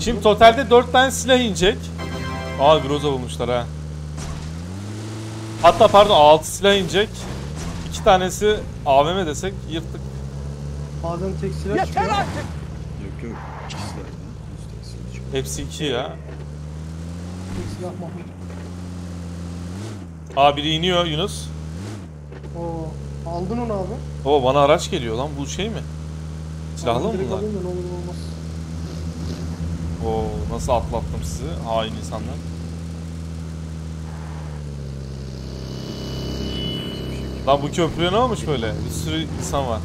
Şimdi totalde 4 tane silah inecek. Aa, Groza bulmuşlar ha. Hatta pardon, 6 silah inecek. 2 tanesi AWM desek yırttık. Bazen tek silah yeter çıkıyor. Yeter artık! Yok yok, 2 silah. Hepsi 2 ya. Tek silah mahmut. Aa, biri iniyor Yunus. Oo, aldın onu abi. Oo, bana araç geliyor lan, bu şey mi? Silahlı mı bunlar? Oo, nasıl atlattım sizi hain insanlar. Lan bu köprüye ne olmuş böyle? Bir sürü insan var.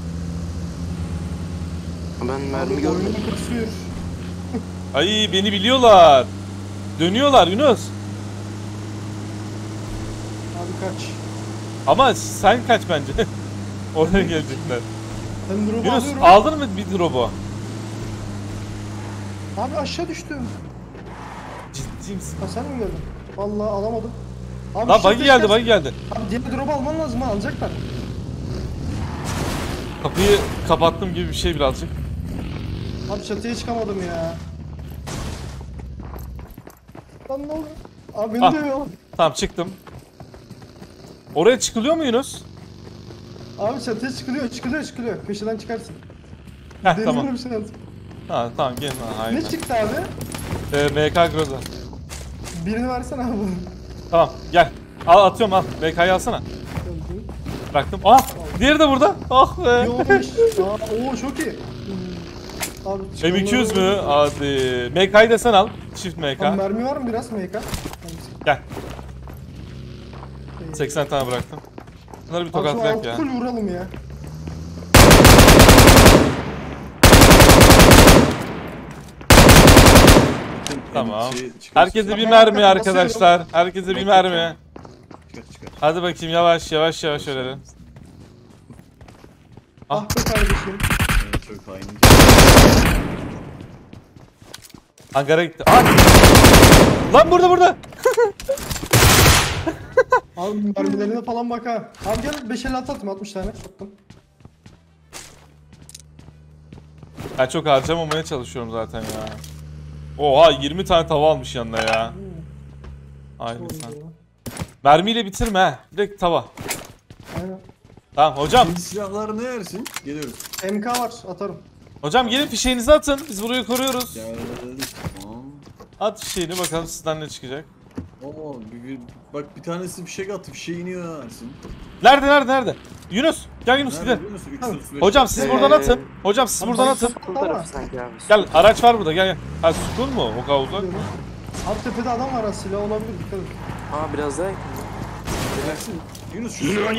Ben mermi görmedim. Ay, beni biliyorlar. Dönüyorlar Yunus. Abi kaç. Ama sen kaç bence. Oraya gelecekler. Yunus, aldın mı bir drop'u? Abi aşağı düştüm. Ciddi misin? Ha, sen mi geldin? Vallahi alamadım. Abi lan buggy geldi, buggy geldi. Abi diğer drop'u alman lazım ha, alacaklar. Kapıyı kapattım gibi bir şey birazcık. Abi çatıya çıkamadım ya. Lan ne oldu? Abi beni dövüyor. Tamam, çıktım. Oraya çıkılıyor mu Yunus? Abi çatıya çıkılıyor. Köşeden çıkarsın. Heh, deniz tamam. Ha, tamam gelin ha, aynen. Ne çıktı abi? MK Groza. Birini versene abi. Tamam gel. Al, atıyorum al. MK'yı alsana. Bıraktım. Ah! Diğeri de burada. Ah be. Oo, çok iyi. Abi, M200 mü? Hadi. MK'yı da sen al. Çift MK. Abi, mermi var mı biraz MK? Gel. 80 tane bıraktım. Bunları bir tokatlayak ya. Full vuralım ya. Tamam. Herkese bir mermi arkadaşlar. Herkese bir mermi. Hadi bakayım, yavaş yavaş yavaş ölelim. Ah be kardeşim. Ankara gitti. Ah! Lan burada. Abi mermilerine falan bak ha. Abi gel 5-56 attım, 60 tane attım. Ben çok harcamamaya çalışıyorum zaten ya. Oha, 20 tane tava almış yanına ya. Aynen sen. Mermiyle bitirme ha. Direkt tava. Aynen. Tamam hocam. Şimdi silahları ne yersin? Geliyoruz. MK var, atarım. Hocam gelin fişeğinizi atın. Biz burayı koruyoruz. Tamam. At fişeğini bakalım sizden ne çıkacak. Oo, bak bir tanesi bir şey attı, bir şey iniyor Ersin. Nerede? Yunus, gel Yunus gidelim. Hocam siz buradan atın. Gel, araç var burada, gel. Ha, sukun mu? O kadar uzak. Alt tepede adam var, silah olabilir, dikkat edin. Aa, biraz daha. Ersin, Yunus şu silahı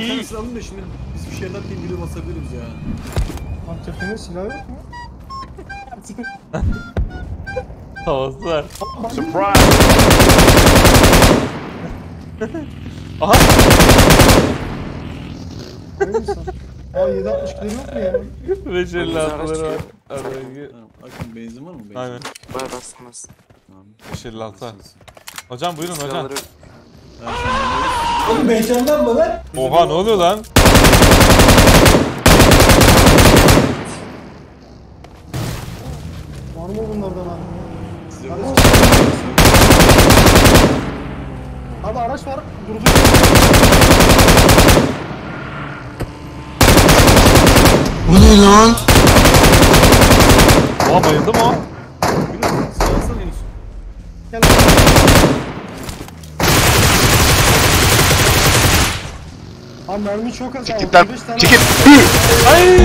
alın da şimdi biz bir şeyler değil, biri basabiliriz ya. Alt tepede silah yok mu? Havaslar. Surprise! Aha! Aa, 760 kilo yok mu ya? Reçelli atları var. Akın, benzin var mı? Aynen. Var, bastırmaz. Reçelli atlar. Hocam buyurun hocam. Oğlum heyecandan mı lan? Oha, ne oluyor lan? Var mı bunlardan abi? Abi araç var, durdu. Bu ne lan? Aa, bayıldı mı o? Gel. Abi mermi çok az. Çekip lan, çekip. Ayy.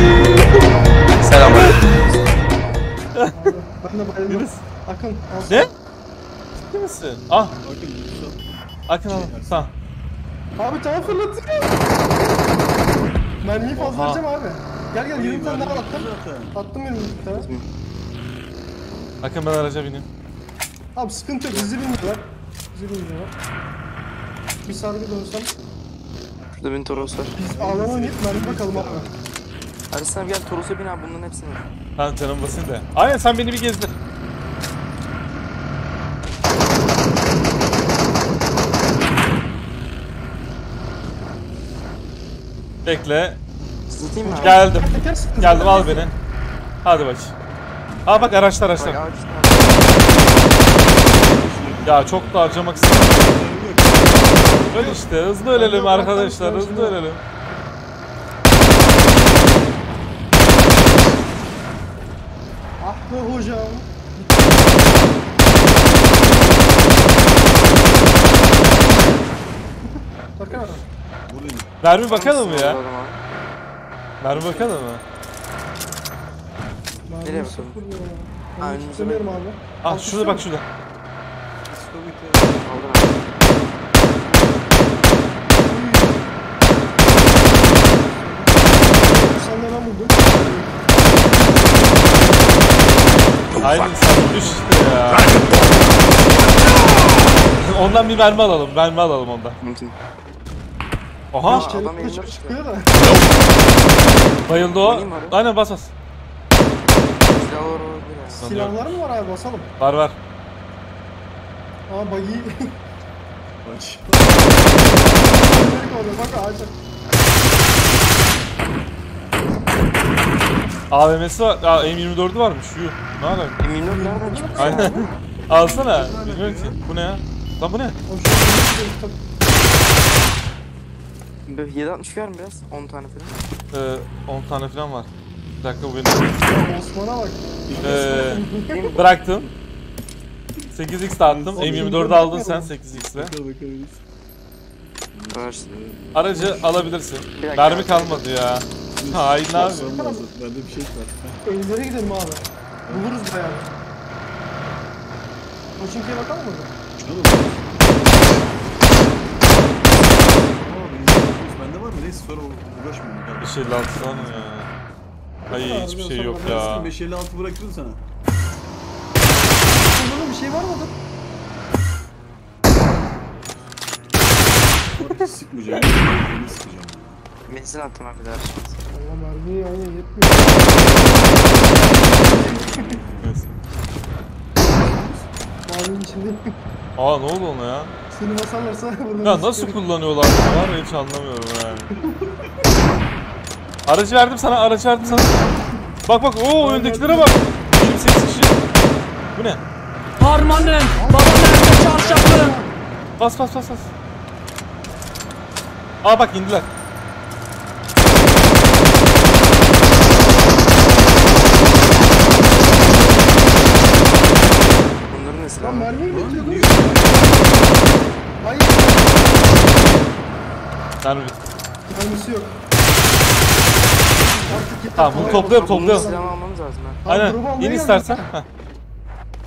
Selamünaleyküm. Ben de bayıldım. Akın, al. Ne? Ciddi misin? Ah. Akın alın, tamam. Abi tamam, fırlatın. Mermiyi fazla atacağım abi. Gel 20 tane daha attım. Attım 20 tane. Akın, ben araca bineyim. Abi sıkıntı yok, bizi binmiyorlar. Bir sargı dönsem. Şurada benim Toros var. Biz ağlama oynayıp mermi bakalım abi. Ersin abi gel, Toros'a bin abi, bunların hepsini. Tamam canım, basın da. Aynen, sen beni bir gezdir. Bekle. Geldim. Geldim, al beni. Hadi bak. Ha bak, araçlar. Ya çok da harcamak istemiyorum. Öl işte, hızlı ölelim arkadaşlar, hızlı ölelim. Ah be hocam. Tarkan adam. Mermi bakalım mı ya? Mermi bakalım mı? Nereye bakalım? Önümüzde. Ah şurada bak, şurada. Aynen sen düş işte ya. Ondan bir mermi alalım, mermi alalım ondan. Aha! Adam elinden çıkıyor da. Bayıldı o. Aynen bas bas. Silahlar mı var abi, basalım? Var var. Aa bagi. Aç. Bak ağaç. AWM'si var. Aa M24'ü varmış. Yuh. Ne alaka? M24 nereden çıkmış? Aynen. Alsana. Bilmiyorum ki. Bu ne ya? Lan bu ne? Böyle 760 var mı biraz? 10 tane falan. 10 tane falan var. Bir dakika bu benim. Osman'a bak. Bıraktım. 8x attım. M24'ü aldın sen 8x'le. Aracı alabilirsin. Mermi kalmadı ya. Hain abi. Bende bir şey var. Evlere gidelim abi. Buluruz da yani. Koçinki'ye bakalım mı? Bende var mı? Neyse sonra uğraşmıyorum. 556 lan ya. Hayır hiçbir şey yok ya. 556 bırakırım sana. Bir şey var mıdır? Sıkmayacağım. Benzin attım abi daha. Allah mermiyi aynen yetmiyor. Merminin içindeyim. Aa ne oldu ona ya? Seni basarlarsa burada. Ya nasıl kullanıyorlar bunu var ya, hiç anlamıyorum yani. Aracı verdim sana, aracı verdim sana. Bak bak, ooo öndekilere bak. 28 kişi. Bu ne? Harmanım! Baba nerede çarşafı? Bas bas bas bas. Aa bak indiler. Bunların nesi lan? Mermiyi bitiyordu. Hayır. Mermi bitti. Mermisi yok. Tamam bunu toplayalım, toplayalım. Aynen in istersen.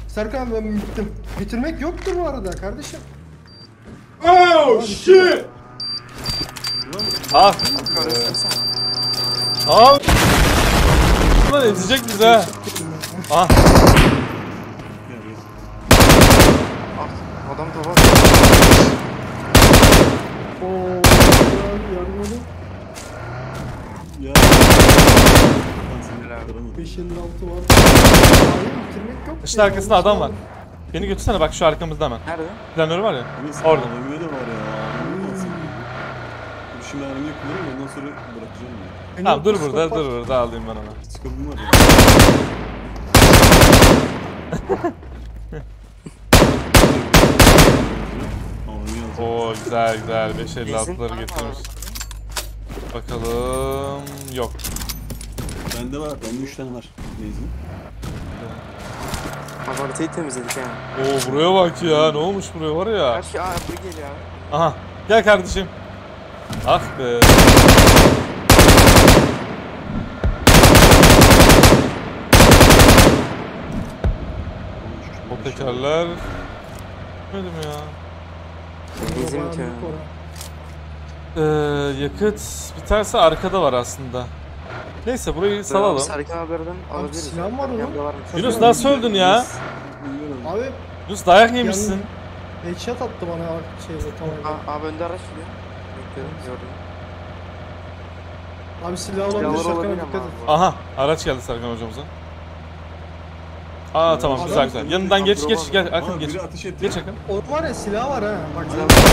Serkan ben bittim. Bitirmek yoktur bu arada kardeşim. Oh shit! Ah! Ah! Lan edecek bize ha! Ah! Adam da var. Ooo! Yardım edin. Ya! Peşinde altı var. Bitirmek yok. İşte arkasında adam var. Beni götürsene bak şu arkamızda hemen. Nerede? Planörü var ya. Orada. Ömüye de var ya. Şimdi aramayı kullanayım ondan sonra bırakacağım ya. Tamam dur burada, dur burada alayım ben ona. Skopum var ya. Ooo güzel güzel 556'ları getirmiş. Bakalım... Yok. Bende var, bende 3 tane var. Neyse. Havariteyi temizledik yani. Oo buraya bak ya, ne olmuş buraya var ya. Kaç ya, bu geliyor abi. Aha, gel kardeşim. Ah be. O tekerler... Bilmedim ya. Bizimki. Yakıt biterse arkada var aslında. Neyse burayı salalım. Serkan haberden alabiliriz. Silahım var oğlum. Yunus nasıl öldün ya? Abi... Yunus dayak yemişsin. Headshot attı bana şeyde tamam. Abi önde araç gidiyor. Abi silah olabilir, Serkan'a dikkat et. Aha, araç geldi Serkan hocamıza. Aa tamam, güzel güzel. Yanından geç geç, gel Akın geç. Geç Akın. O var ya, silah var ha. Bak silah var.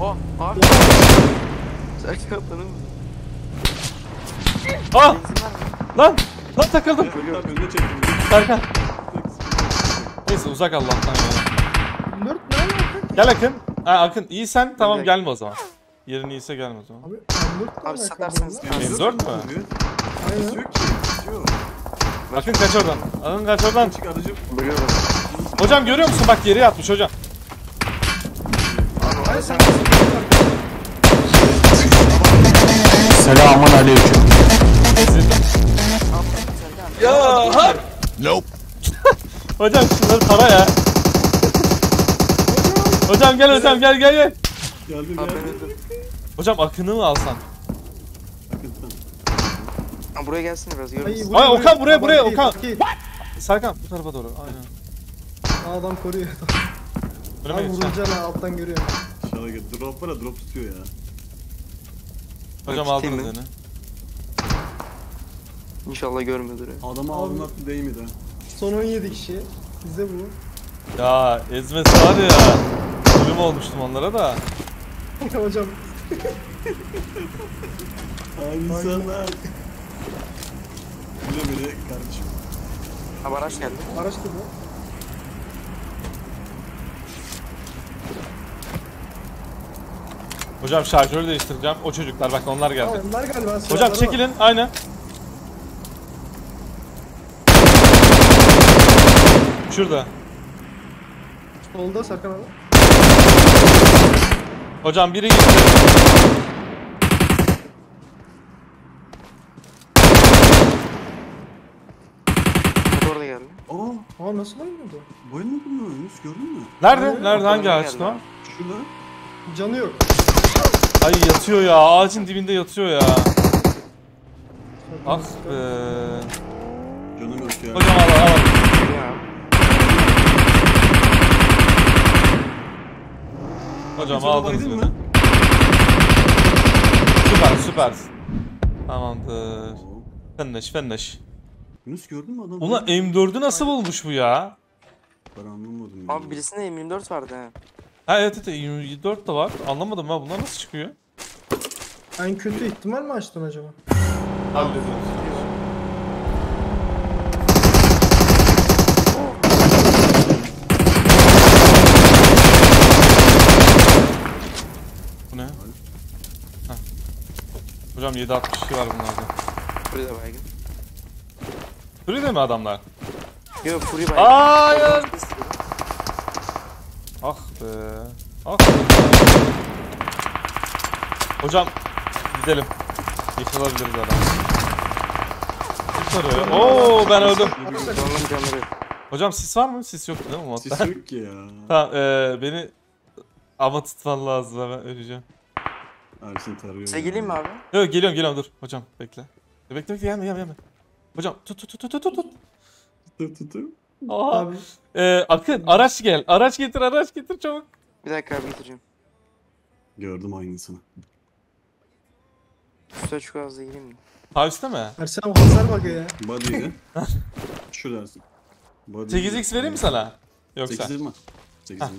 Oh, abi. Serkan atlanır mı? Ah! Lan! Lan takıldım. Serkan. Neyse uzak Allah'tan ya. Gel Akın. Ha Akın iyisen tamam gelme o zaman. Yerin iyiyse gelme o zaman. Abi satarsanız M4 mü? Aynen. Akın kaç oradan. Akın kaç oradan. Hocam görüyor musun? Bak yere atmış hocam. Selamun aleyküm. Ya ha! Nope. Hocam şunları para ya. Hocam gel hocam gel. Geldim ya. Hocam Akın'ı mı alsan? Akın'tan. Buraya gelsin biraz görürüz. Ay Okan buraya Okan. Serkan bu tarafa doğru. Aynen. Adam koruyor. Abi vurunca lan alttan görüyorum. Şuna gel. Drop var ya drop tutuyor ya. Hocam aldınız beni. İnşallah görmüyordur ya. Adamı aldın attı değil mi de? Son 17 kişi. Bizde bu. Ya ezmesi var ya. Ölüm olmuştum onlara da. Hocam. Aynı sana. Böyle kardeşim. Abi araç geldi. Araç da bu. Hocam şarjörü değiştireceğim. O çocuklar bak onlar geldi. Aa, onlar galiba. Hocam çekilin. Aynen. Şurada. Solda Serkan abi. Hocam biri gitti. Orada geldi. Aa nasıl oynadı? Boyunmadı mı? Yunus gördün mü? Nerede? Nerede hangi ağaçta? Şurada. Canı yok. Ay yatıyor ya. Ağacın dibinde yatıyor ya. Ah be. Canım yok ya. Hocam al. Hocam aldınız beni. Süpersin. Tamamdır. Fenleş. Yunus gördün mü adamı? Ulan M4'ü nasıl bulmuş bu ya? Ben anlamadım. Abi birisinde M24 vardı he. Ha evet M24 de var. Anlamadım ha bunlar nasıl çıkıyor? En kötü ihtimal mi açtın acaba? Abi bu ne? Heh. Hocam 7.62 var bunlarda. Furi de baygın. Furi de mi adamlar? Yok Furi baygın. Hayır. Ah be. Ah be. Hocam gidelim. Yıkılabiliriz adam. Yıkılıyor. Ooo ben öldüm. Hocam sis var mı? Sis yok değil mi Umut? Sis yok ki ya. Tamam beni ama tutman lazım hemen öleceğim. Ersin tarıyor. Size geleyim mi abi? Yok geliyorum dur. Hocam bekle. Bekle gelme. Hocam tut. Aa, Akın araç gel. Araç getir çabuk. Bir dakika abi getireceğim. Gördüm aynısını. Üstüne çok ağızda gireyim mi? Taviste mi? Ersen hasar bak ya. Body'yi. Şu dersin. 8x vereyim mi sana? Yoksa. 8'im var. 8'im var.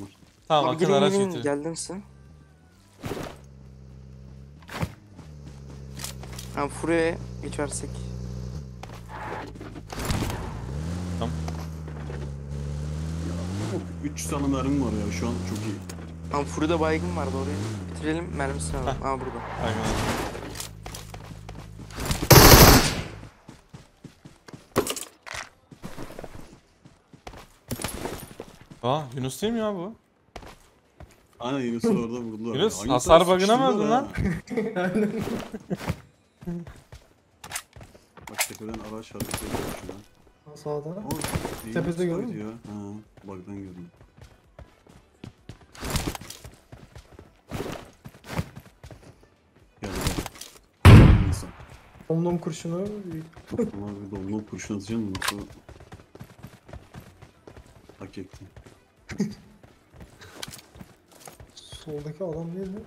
Tamam Akın araç getir. Geldin misin? Abi Furi'ye geçersek. Tamam. 300 anılarım var ya şu an çok iyi. Ama Furi'de baygın vardı oraya. Bitirelim mermisini alalım. Aa burada. Aynen. Aa Yunus değil mi ya bu? Aynen Yunus'u orada vurdular. Yunus hasar bug'ına mı öldün lan? Aynen. Bak tepeden araç aldık. Sağda. Tepede gördün mü? Ha, bug'dan gördüm. Geldi. Domdom kurşunu. Vallahi domdom kurşunu atacağım mı? Hak ettim. Soldaki adam değil mi?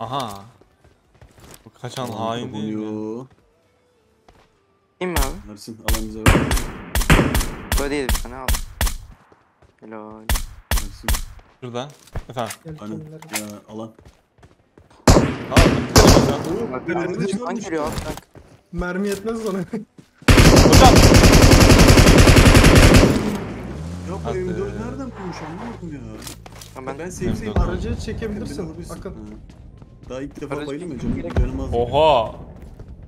Aha. Bu kaçan hain değil mi? Kim mi abi? Ersin alan bize ver. Body'yi bir tane al. Helal. Ersin. Şuradan. Efendim. Hani alan. Al. Lan geliyor. Mermi yetmez bana. Hocam. Yok bu M4 nereden bulmuş anlamadım ya. Tamam, ben sevseyim aracı çekebilirsin. Akın. Daha ilk defa bayılmayacağım. Oha.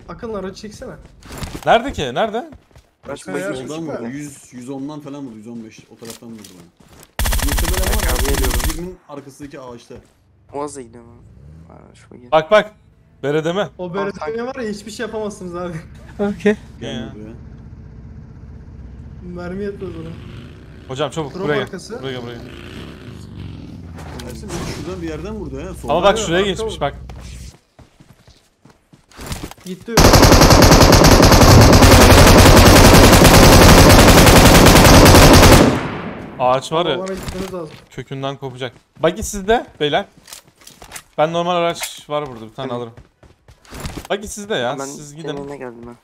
Akın aracı çeksene. Nerede ki? Nerede? Kaç bayıldan vurdu? 110'dan falan vurdu. 115. O taraftan vurdu bana. Birinin arkasındaki ağaçta. Oğaz'a gidiyorum abi. Bak bak. Beredeme. O beredeme var ya hiçbir şey yapamazsınız abi. Okey. Mermi yatmaz ona. Hocam çabuk buraya gel. Buraya gel. Ersin beni şuradan bir yerden vurdu ya. Ama bak şuraya geçmiş bak. Gitti. Ağaç var ya, kökünden kopacak. Buggy sizde beyler. Ben normal araç var burada, bir tane alırım. Buggy sizde ya, ben siz gidin. Ben geldim ha.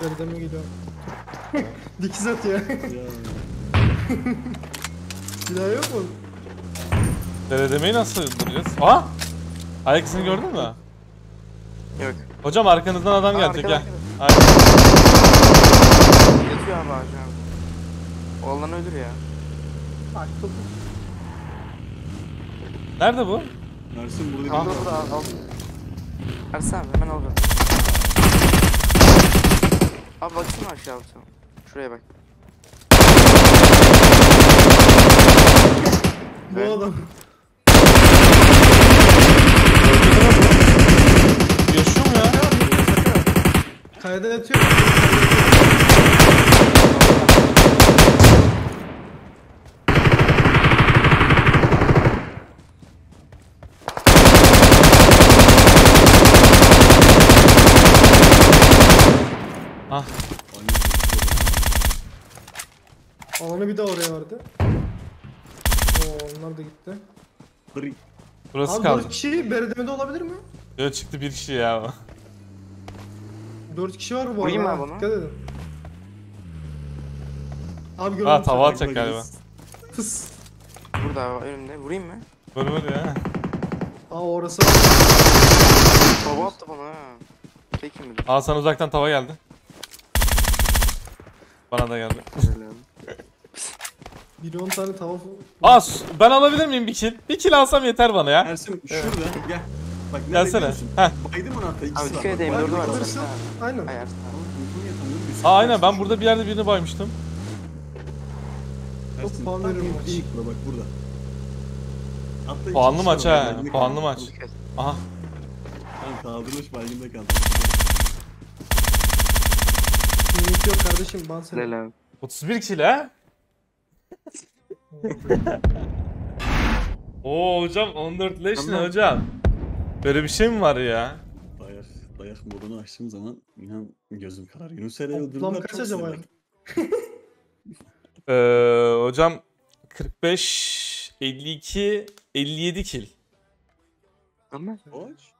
Derdeme gidiyorum. Dikiz atıyor. Silah yok mu? Derdemeyi nasıl duracağız? Aha! Alex'ini gördün mü? Yok. Hocam arkanızdan adam gelecek ya. Yatıyor abi hocam. Oğlan ölür ya. Bak topu. Nerede bu? Ersin burada. Al burada al. Ersin abi hemen al burada. Abi baksana aşağı baksana. Şuraya bak. Bu evet. Adam. Yaşıyor mu ya? Kayada yatıyor. Ah. Alanı bir daha oraya vardı. Oo, onlar da gitti. Burası abi kaldı. 4 kişi beredemede olabilir mi? Yok çıktı bir kişi ya. 4 kişi var bu arada. Dikkat edin. Abi görüyorum. Ha tava atacak galiba. Fıs. Burada önümde. Vurayım mı? Vur vur ya. Aa orası. Tava attı bana ha. Peki mi? Aa sana uzaktan tava geldi. Bana da geldi. Bir 10 tane tava. Aa ben alabilir miyim bir kill? Bir kill alsam yeter bana ya. Ersin şurada gel. Bak gelsene. Baydım onu hatta ikisi var. Abi M4 var orada. Aynen. Aa aynen ben burada bir yerde birini baymıştım. Ersin puan veririm. Bak burada. Hatta puanlı maç ha. Puanlı maç. Aha. Ben kaldırmış baygında kaldım. Limit yok kardeşim ban seni. 31 kişiyle ha? Oo hocam 14 leş ne hocam? Böyle bir şey mi var ya? Dayak modunu açtığım zaman inan gözüm karar. Yunus Ere'yi öldürdüler çok sever. Hocam 45, 52, 57 kill. Ama hoş.